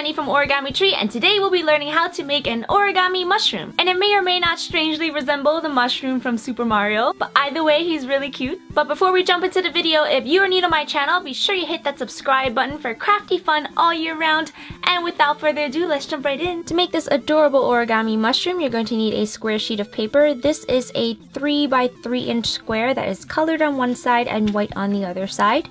Jenny from Origami Tree, and today we'll be learning how to make an origami mushroom. And it may or may not strangely resemble the mushroom from Super Mario, but either way, he's really cute. But before we jump into the video, if you are new to my channel, be sure you hit that subscribe button for crafty fun all year round. And without further ado, let's jump right in. To make this adorable origami mushroom, you're going to need a square sheet of paper. This is a 3 by 3 inch square that is colored on one side and white on the other side.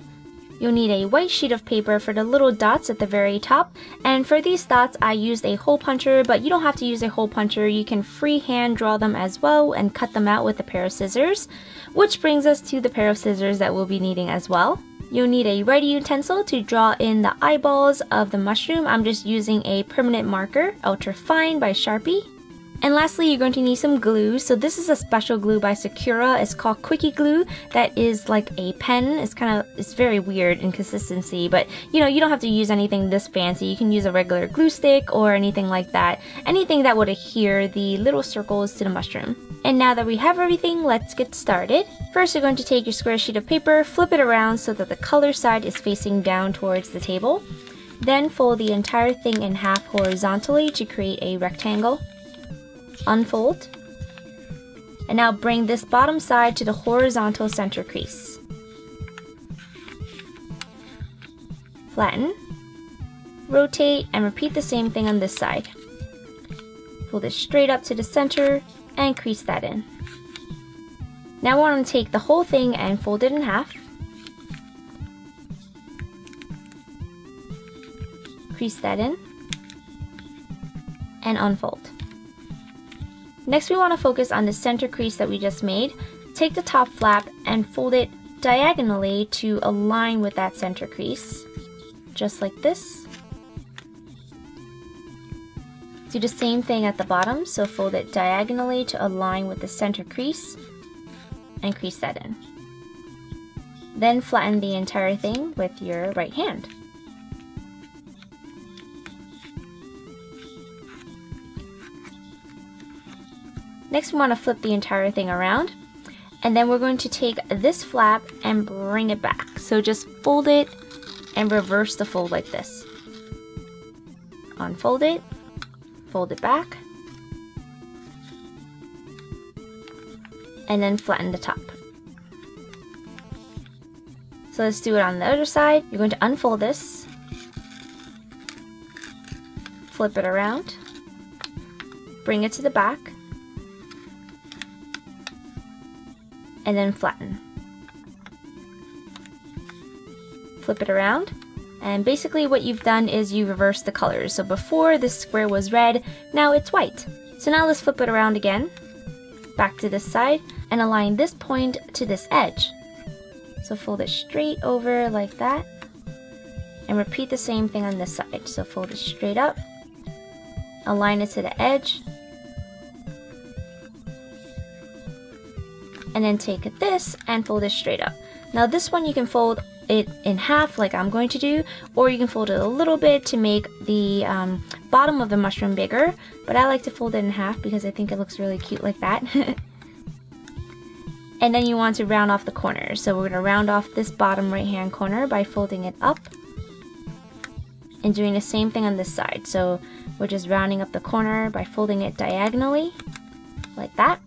You'll need a white sheet of paper for the little dots at the very top, and for these dots I used a hole puncher, but you don't have to use a hole puncher. You can freehand draw them as well and cut them out with a pair of scissors, which brings us to the pair of scissors that we'll be needing as well. You'll need a writing utensil to draw in the eyeballs of the mushroom. I'm just using a permanent marker, ultra fine by Sharpie. And lastly, you're going to need some glue. So this is a special glue by Sakura. It's called Quickie Glue. That is like a pen. It's very weird in consistency, but you know, you don't have to use anything this fancy. You can use a regular glue stick or anything like that. Anything that would adhere the little circles to the mushroom. And now that we have everything, let's get started. First, you're going to take your square sheet of paper, flip it around so that the color side is facing down towards the table. Then fold the entire thing in half horizontally to create a rectangle. Unfold, and now bring this bottom side to the horizontal center crease. Flatten, rotate, and repeat the same thing on this side. Pull this straight up to the center and crease that in. Now I want to take the whole thing and fold it in half. Crease that in and unfold. Next, we want to focus on the center crease that we just made. Take the top flap and fold it diagonally to align with that center crease, just like this. Do the same thing at the bottom, so fold it diagonally to align with the center crease and crease that in. Then flatten the entire thing with your right hand. Next, we want to flip the entire thing around, and then we're going to take this flap and bring it back. So just fold it and reverse the fold like this. Unfold it, fold it back, and then flatten the top. So let's do it on the other side. You're going to unfold this, flip it around, bring it to the back, and then flatten. Flip it around, and basically what you've done is you reverse the colors. So before, this square was red, now it's white. So now let's flip it around again, back to this side, and align this point to this edge. So fold it straight over like that, and repeat the same thing on this side. So fold it straight up, align it to the edge, and then take this and fold it straight up. Now this one you can fold it in half like I'm going to do, or you can fold it a little bit to make the bottom of the mushroom bigger, but I like to fold it in half because I think it looks really cute like that. And then you want to round off the corners. So we're going to round off this bottom right hand corner by folding it up and doing the same thing on this side. So we're just rounding up the corner by folding it diagonally like that.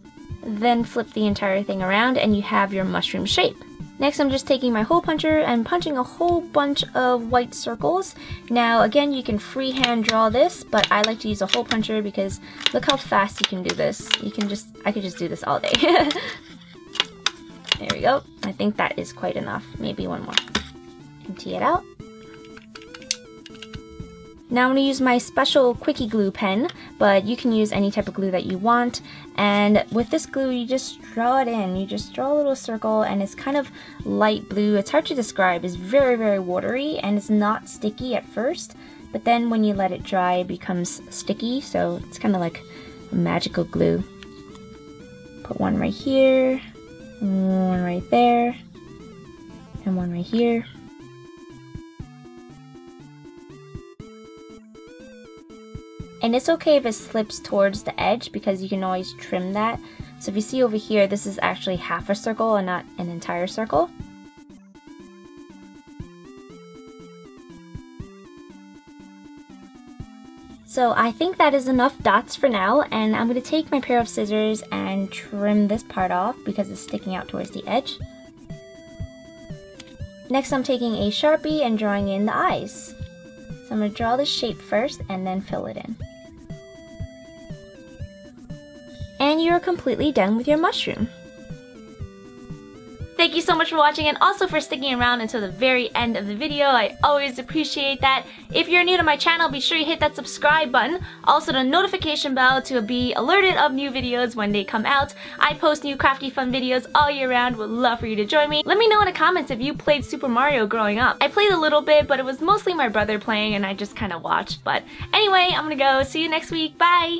Then flip the entire thing around and you have your mushroom shape. Next, I'm just taking my hole puncher and punching a whole bunch of white circles. Now again, you can freehand draw this, but I like to use a hole puncher because look how fast you can do this. I could just do this all day. There we go. I think that is quite enough. Maybe one more. Empty it out. Now I'm going to use my special Quickie Glue pen, but you can use any type of glue that you want. And with this glue, you just draw it in. You just draw a little circle, and it's kind of light blue. It's hard to describe. It's very, very watery, and it's not sticky at first. But then when you let it dry, it becomes sticky, so it's kind of like a magical glue. Put one right here, one right there, and one right here. And it's okay if it slips towards the edge because you can always trim that. So if you see over here, this is actually half a circle and not an entire circle. So I think that is enough dots for now, and I'm going to take my pair of scissors and trim this part off because it's sticking out towards the edge. Next, I'm taking a Sharpie and drawing in the eyes. So I'm going to draw the shape first and then fill it in. And you're completely done with your mushroom. Thank you so much for watching and also for sticking around until the very end of the video. I always appreciate that. If you're new to my channel, be sure you hit that subscribe button. Also the notification bell to be alerted of new videos when they come out. I post new crafty fun videos all year round. Would love for you to join me. Let me know in the comments if you played Super Mario growing up. I played a little bit, but it was mostly my brother playing and I just kind of watched. But anyway, I'm gonna go. See you next week. Bye!